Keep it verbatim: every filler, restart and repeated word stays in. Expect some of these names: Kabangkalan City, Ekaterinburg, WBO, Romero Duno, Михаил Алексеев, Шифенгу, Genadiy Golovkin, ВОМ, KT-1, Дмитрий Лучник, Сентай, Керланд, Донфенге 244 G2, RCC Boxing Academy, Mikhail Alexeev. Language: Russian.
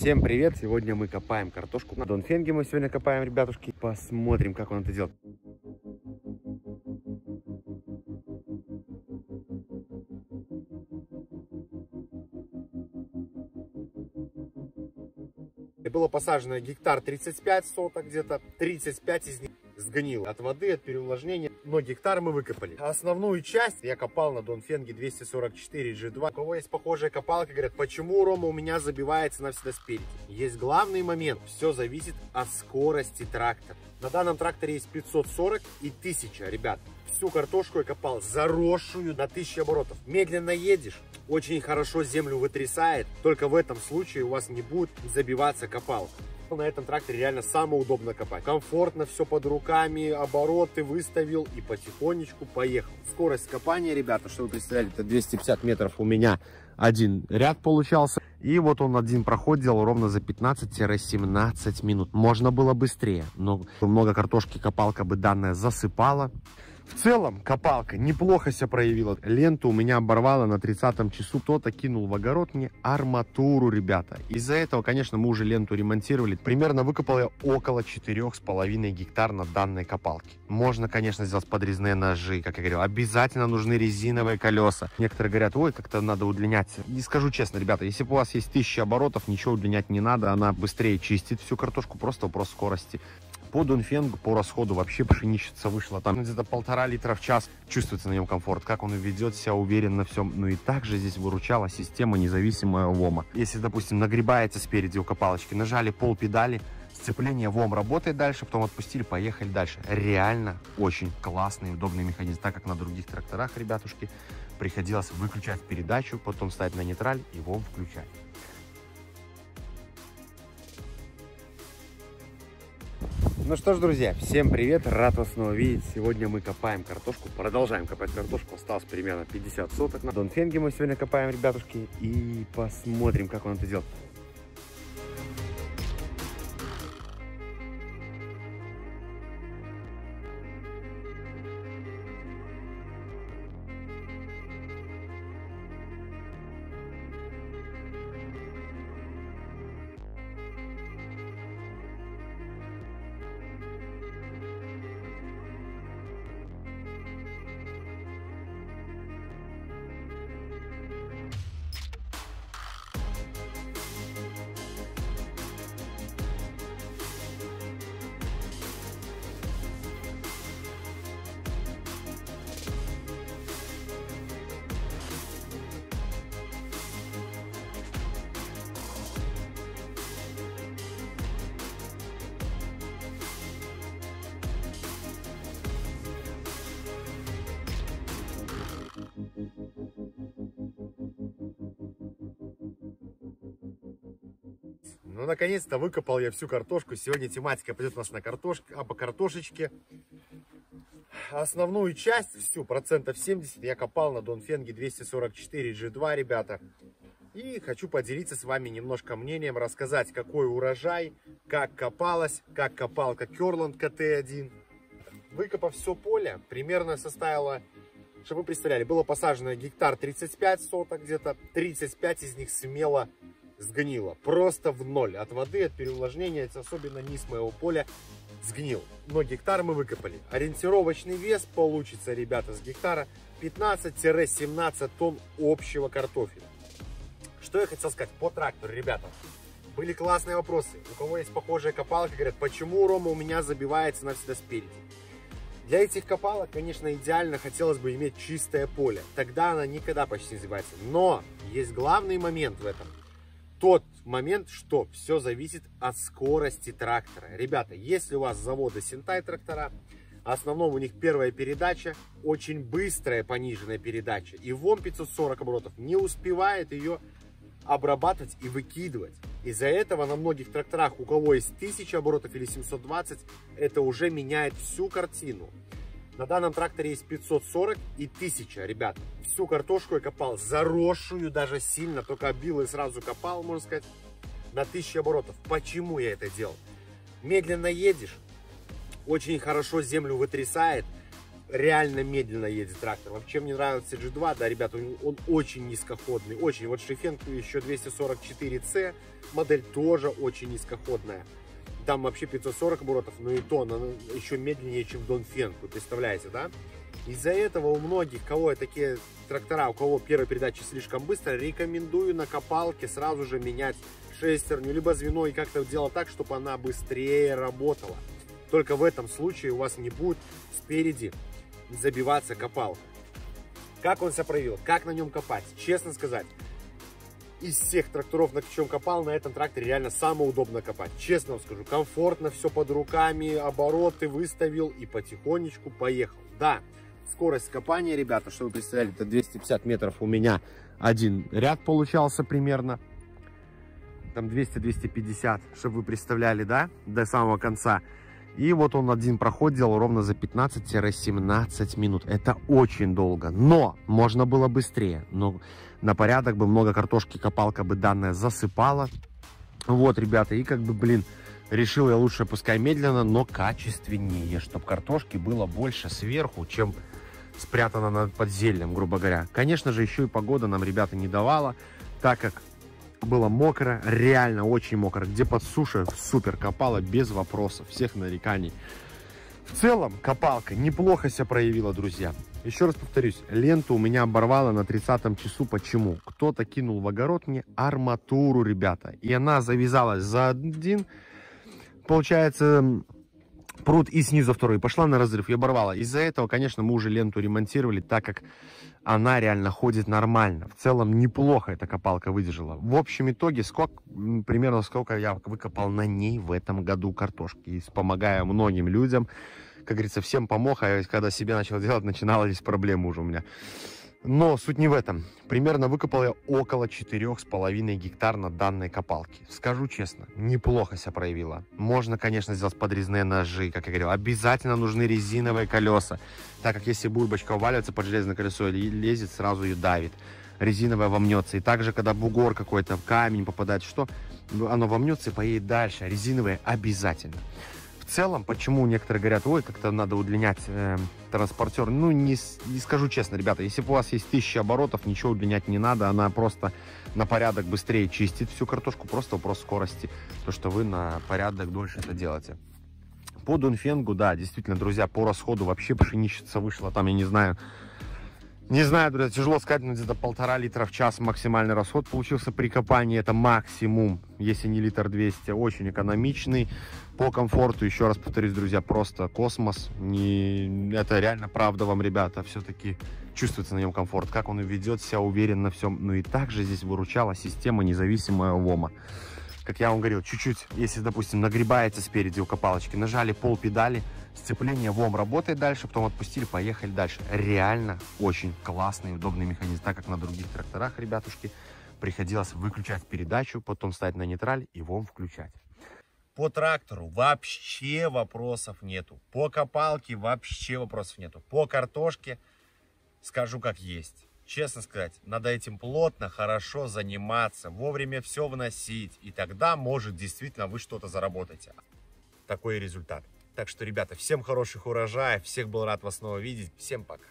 Всем привет! Сегодня мы копаем картошку на Донфенге. Мы сегодня копаем, ребятушки. Посмотрим, как он это делает. Было посажено гектар тридцать пять соток, где-то тридцать пять из них сгнило от воды, от переувлажнения, но гектар мы выкопали. Основную часть я копал на Донфенге двести сорок четыре джи два. У кого есть похожая копалка, говорят, почему, Рома, у меня забивается навсегда спереди. Есть главный момент, все зависит от скорости трактора. На данном тракторе есть пятьсот сорок и тысяча, ребят. Всю картошку я копал заросшую на тысячу оборотов. Медленно едешь, очень хорошо землю вытрясает. Только в этом случае у вас не будет забиваться копалка. На этом тракторе реально самое удобно копать. Комфортно, все под руками, обороты выставил и потихонечку поехал. Скорость копания, ребята, что вы представляли, это двести пятьдесят метров у меня один ряд получался. И вот он один проход делал ровно за пятнадцать-семнадцать минут. Можно было быстрее, но много картошки копалка бы данная засыпала. В целом копалка неплохо себя проявила. Ленту у меня оборвала на тридцатом часу. Кто-то кинул в огород мне арматуру, ребята. Из-за этого, конечно, мы уже ленту ремонтировали. Примерно выкопал я около четырёх с половиной гектар на данной копалке. Можно, конечно, сделать подрезные ножи, как я говорил. Обязательно нужны резиновые колеса. Некоторые говорят, ой, как-то надо удлинять. И скажу честно, ребята, если бы у вас есть тысяча оборотов, ничего удлинять не надо. Она быстрее чистит всю картошку, просто вопрос скорости. По Донфенгу, по расходу вообще пшеничица вышла. Там где-то полтора литра в час. Чувствуется на нем комфорт, как он ведет себя уверенно на всем. Ну и также здесь выручала система независимая ВОМа. Если, допустим, нагребается спереди у копалочки, нажали пол педали, сцепление ВОМ работает дальше, потом отпустили, поехали дальше. Реально очень классный, удобный механизм. Так как на других тракторах, ребятушки, приходилось выключать передачу, потом ставить на нейтраль и ВОМ включать. Ну что ж, друзья, всем привет, рад вас снова видеть. Сегодня мы копаем картошку, продолжаем копать картошку. Осталось примерно пятьдесят соток. На Донфенге мы сегодня копаем, ребятушки, и посмотрим, как он это делает. Ну, наконец-то выкопал я всю картошку. Сегодня тематика пойдет у нас на картошке, а по картошечке. Основную часть, всю, процентов семьдесят, я копал на Донфенге двести сорок четыре джи два, ребята. И хочу поделиться с вами немножко мнением, рассказать, какой урожай, как копалась, как копалка Керланд КТ один. Выкопав все поле, примерно составила... Чтобы вы представляли, было посажено гектар тридцать пять соток, где-то тридцать пять из них смело сгнило. Просто в ноль. От воды, от переувлажнения, особенно низ моего поля сгнил. Но гектар мы выкопали. Ориентировочный вес получится, ребята, с гектара пятнадцать-семнадцать тонн общего картофеля. Что я хотел сказать по трактору, ребята. Были классные вопросы. У кого есть похожая копалка, говорят, почему, Рома, у меня забивается навсегда спереди. Для этих копалок, конечно, идеально хотелось бы иметь чистое поле. Тогда она никогда почти не забивается. Но есть главный момент в этом. Тот момент, что все зависит от скорости трактора. Ребята, если у вас заводы Сентай трактора, в основном у них первая передача, очень быстрая пониженная передача. И ВОМ пятьсот сорок оборотов не успевает ее обрабатывать и выкидывать. Из-за этого на многих тракторах, у кого есть тысяча оборотов или семьсот двадцать, это уже меняет всю картину. На данном тракторе есть пятьсот сорок и тысяча, ребят. Всю картошку я копал заросшую, даже сильно, только обил и сразу копал, можно сказать, на тысячу оборотов. Почему я это делал? Медленно едешь, очень хорошо землю вытрясает. реально медленно едет трактор. Вообще мне нравится джи два, да, ребята, он, он очень низкоходный, очень. Вот Шифенгу еще двести сорок четыре цэ, модель тоже очень низкоходная. Там вообще пятьсот сорок оборотов, но и то она еще медленнее, чем Донфенге, представляете, да? Из-за этого у многих, кого такие трактора, у кого первые передачи слишком быстро, рекомендую на копалке сразу же менять шестерню, либо звено, и как-то делать так, чтобы она быстрее работала. Только в этом случае у вас не будет спереди забиваться копалка. Как он себя проявил, как на нем копать, честно сказать, из всех тракторов, на чем копал, на этом тракторе реально самое удобно копать. Честно вам скажу, комфортно, все под руками, обороты выставил и потихонечку поехал. Да, скорость копания, ребята, что вы представляли, это двести пятьдесят метров у меня один ряд получался примерно. Там двести — двести пятьдесят, чтобы вы представляли, да, до самого конца. И вот он один проход делал ровно за пятнадцать — семнадцать минут. Это очень долго, но можно было быстрее. Но на порядок бы много картошки копалка бы данная засыпала. Вот, ребята, и как бы, блин, решил я лучше, пускай медленно, но качественнее, чтобы картошки было больше сверху, чем спрятано над подзельем, грубо говоря. Конечно же, еще и погода нам, ребята, не давала, так как было мокро, реально очень мокро. Где под суши, супер, копала без вопросов, всех нареканий. В целом, копалка неплохо себя проявила, друзья. Еще раз повторюсь, ленту у меня оборвала на тридцатом часу. Почему? Кто-то кинул в огород мне арматуру, ребята. И она завязалась за один, получается, пруд, и снизу второй. Пошла на разрыв и оборвала. Из-за этого, конечно, мы уже ленту ремонтировали, так как она реально ходит нормально. В целом неплохо эта копалка выдержала. В общем итоге, сколько, примерно сколько я выкопал на ней в этом году картошки. И помогая многим людям, как говорится, всем помог. А когда себе начал делать, начиналась проблема уже у меня. Но суть не в этом. Примерно выкопал я около четырёх с половиной гектар на данной копалке. Скажу честно, неплохо себя проявила. Можно, конечно, сделать подрезные ножи, как я говорил. Обязательно нужны резиновые колеса, так как если бульбочка уваливается под железное колесо или лезет, сразу ее давит. Резиновая вомнется. И также, когда бугор какой-то, камень попадает, что, оно вомнется и поедет дальше. Резиновые обязательно. В целом, почему некоторые говорят, ой, как-то надо удлинять э, транспортер, ну, не, не скажу честно, ребята, если бы у вас есть тысяча оборотов, ничего удлинять не надо, она просто на порядок быстрее чистит всю картошку, просто вопрос скорости, то, что вы на порядок дольше это делаете. По Донфенгу, да, действительно, друзья, по расходу вообще пшеничница вышла, там, я не знаю, не знаю, друзья, тяжело сказать, но где-то полтора литра в час максимальный расход получился при копании, это максимум, если не литр двести, очень экономичный. По комфорту, еще раз повторюсь, друзья, просто космос. Не... Это реально правда вам, ребята. Все-таки чувствуется на нем комфорт. Как он ведет себя уверенно во всем. Ну и также здесь выручала система независимая ВОМа. Как я вам говорил, чуть-чуть, если, допустим, нагребается спереди у копалочки, нажали пол педали, сцепление, ВОМ работает дальше, потом отпустили, поехали дальше. Реально очень классный и удобный механизм. Так как на других тракторах, ребятушки, приходилось выключать передачу, потом ставить на нейтраль и ВОМ включать. По трактору вообще вопросов нету. По копалке вообще вопросов нету. По картошке скажу как есть. Честно сказать, надо этим плотно, хорошо заниматься, вовремя все вносить. И тогда, может, действительно вы что-то заработаете. Такой результат. Так что, ребята, всем хороших урожаев. Всех был рад вас снова видеть. Всем пока.